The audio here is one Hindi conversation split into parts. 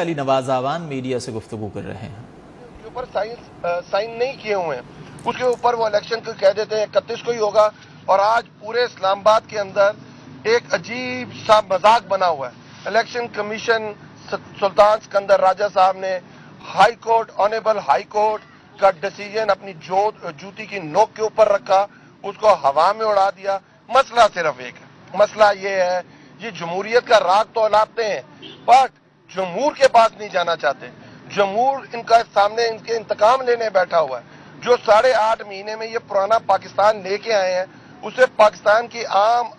अली नवाज आवान मीडिया से गुफ्तगू कर रहे हैं। उसके ऊपर साइन नहीं किए हुए हैं, उसके ऊपर वो इलेक्शन को कह देते हैं 31 को ही होगा। और आज पूरे इस्लामाबाद के अंदर एक अजीब सा मजाक बना हुआ है। इलेक्शन कमीशन सुल्तान सिकंदर राजा साहब ने high court, honourable high court का डिसीजन अपनी जूती की नोक के ऊपर रखा, उसको हवा में उड़ा दिया। मसला सिर्फ एक है, मसला ये है, ये जमहूरियत का राग तो लापते हैं बट जमहूर के पास नहीं जाना चाहते। जमहूर इनका सामने इनके इंतकाम लेने बैठा हुआ है। जो 8.5 महीने में ये पुराना पाकिस्तान लेके आए हैं, उसे पाकिस्तान की आम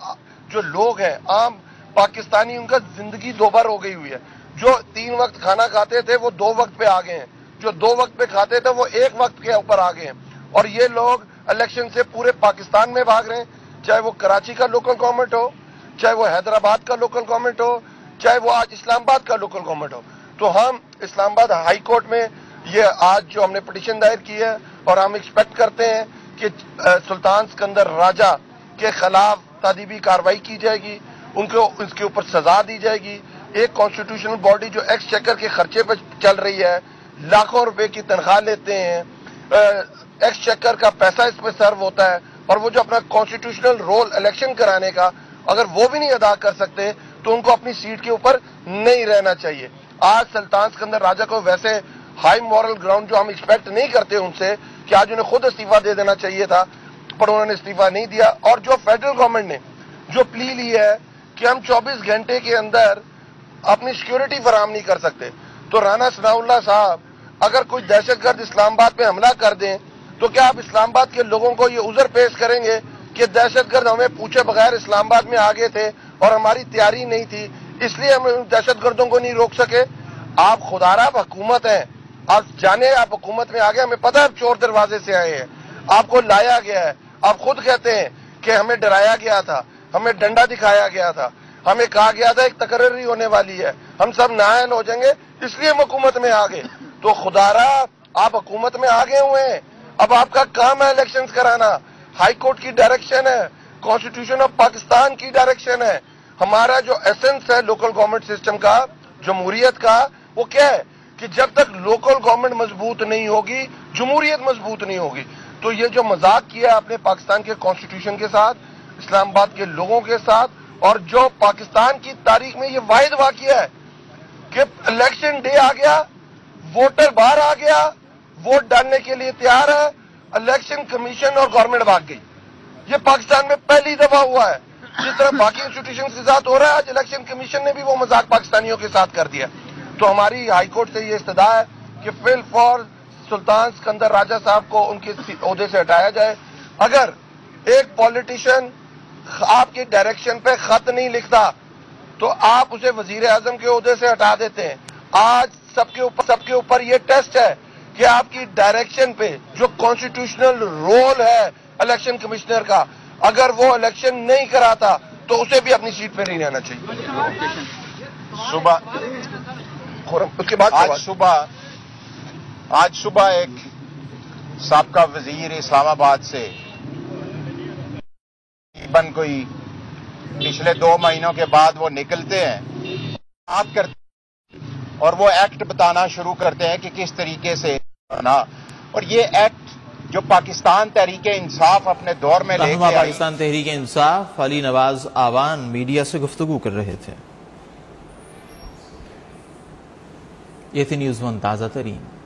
जो लोग हैं, आम पाकिस्तानी, उनका जिंदगी दोबार हो गई हुई है। जो 3 वक्त खाना खाते थे वो 2 वक्त पे आ गए हैं, जो 2 वक्त पे खाते थे वो 1 वक्त के ऊपर आ गए हैं। और ये लोग इलेक्शन से पूरे पाकिस्तान में भाग रहे हैं, चाहे वो कराची का लोकल गवर्नमेंट हो, चाहे वो हैदराबाद का लोकल गवर्नमेंट हो, चाहे वो आज इस्लामाबाद का लोकल गवर्नमेंट हो। तो हम इस्लामाबाद हाई कोर्ट में ये आज जो हमने पिटीशन दायर की है, और हम एक्सपेक्ट करते हैं कि सुल्तान सिकंदर राजा के खिलाफ तादीबी कार्रवाई की जाएगी, उनको उसके ऊपर सजा दी जाएगी। एक कॉन्स्टिट्यूशनल बॉडी जो एक्सचेकर के खर्चे पर चल रही है, लाखों रुपए की तनख्वाह लेते हैं, एक्सचेकर का पैसा इसमें सर्व होता है, और वो जो अपना कॉन्स्टिट्यूशनल रोल इलेक्शन कराने का, अगर वो भी नहीं अदा कर सकते तो उनको अपनी सीट के ऊपर नहीं रहना चाहिए। आज सुल्तान सिकंदर राजा को वैसे हाई मॉरल ग्राउंड जो हम एक्सपेक्ट नहीं करते उनसे, कि आज उन्हें खुद इस्तीफा दे देना चाहिए था, पर उन्होंने इस्तीफा नहीं दिया। और जो फेडरल गवर्नमेंट ने जो प्ली ली है कि हम 24 घंटे के अंदर अपनी सिक्योरिटी फराहम नहीं कर सकते, तो राना सनाउल्लाह साहब अगर कोई दहशतगर्द इस्लामाबाद में हमला कर दें तो क्या आप इस्लामाबाद के लोगों को ये उजर पेश करेंगे कि दहशतगर्द हमें पूछे बगैर इस्लामाबाद में आ गए थे और हमारी तैयारी नहीं थी, इसलिए हम उन दहशतगर्दों को नहीं रोक सके? आप खुदारा हुकूमत हैं, आप जाने आप हुकूमत में आ गए, हमें पता है आप चोर दरवाजे से आए हैं, आपको लाया गया है। आप खुद कहते हैं कि हमें डराया गया था, हमें डंडा दिखाया गया था, हमें कहा गया था एक तकरीर होने वाली है, हम सब नायल हो जाएंगे, इसलिए हम हुकूमत में आ गए। तो खुदारा आप हुकूमत में आ गए हुए हैं, अब आपका काम है इलेक्शन कराना। हाई कोर्ट की डायरेक्शन है, कॉन्स्टिट्यूशन ऑफ पाकिस्तान की डायरेक्शन है। हमारा जो एसेंस है लोकल गवर्नमेंट सिस्टम का, जमहूरियत का, वो क्या है कि जब तक लोकल गवर्नमेंट मजबूत नहीं होगी, जमहूरियत मजबूत नहीं होगी। तो ये जो मजाक किया आपने पाकिस्तान के कॉन्स्टिट्यूशन के साथ, इस्लामाबाद के लोगों के साथ, और जो पाकिस्तान की तारीख में ये वाहिद वाकिया है कि इलेक्शन डे आ गया, वोटर बाहर आ गया, वोट डालने के लिए तैयार है, इलेक्शन कमीशन और गवर्नमेंट भाग गई। ये पाकिस्तान में पहली दफा हुआ है। जिस तरह बाकी इंस्टीट्यूशन के साथ हो रहा है, आज इलेक्शन कमीशन ने भी वो मजाक पाकिस्तानियों के साथ कर दिया। तो हमारी हाईकोर्ट से ये इस्तदा है कि फिल फॉर सुल्तान सिकंदर राजा साहब को उनके ओहदे से हटाया जाए। अगर एक पॉलिटिशियन आपके डायरेक्शन पे खत नहीं लिखता तो आप उसे वजीर आजम के ओहदे से हटा देते हैं। आज सबके ऊपर ये टेस्ट है कि आपकी डायरेक्शन पे जो कॉन्स्टिट्यूशनल रोल है इलेक्शन कमिश्नर का, अगर वो इलेक्शन नहीं कराता तो उसे भी अपनी सीट पे नहीं रहना चाहिए। आज सुबह एक साबका वजीर इस्लामाबाद से बन कोई पिछले 2 महीनों के बाद वो निकलते हैं, बात करते हैं और वो एक्ट बताना शुरू करते हैं कि किस तरीके से ना। और ये एक्ट जो पाकिस्तान तहरीके इंसाफ अपने दौर में लेके आया, पाकिस्तान तहरीके इंसाफ अली नवाज आवान मीडिया से गुफ्तगू कर रहे थे। ये थी NewsOne ताजा तरीन।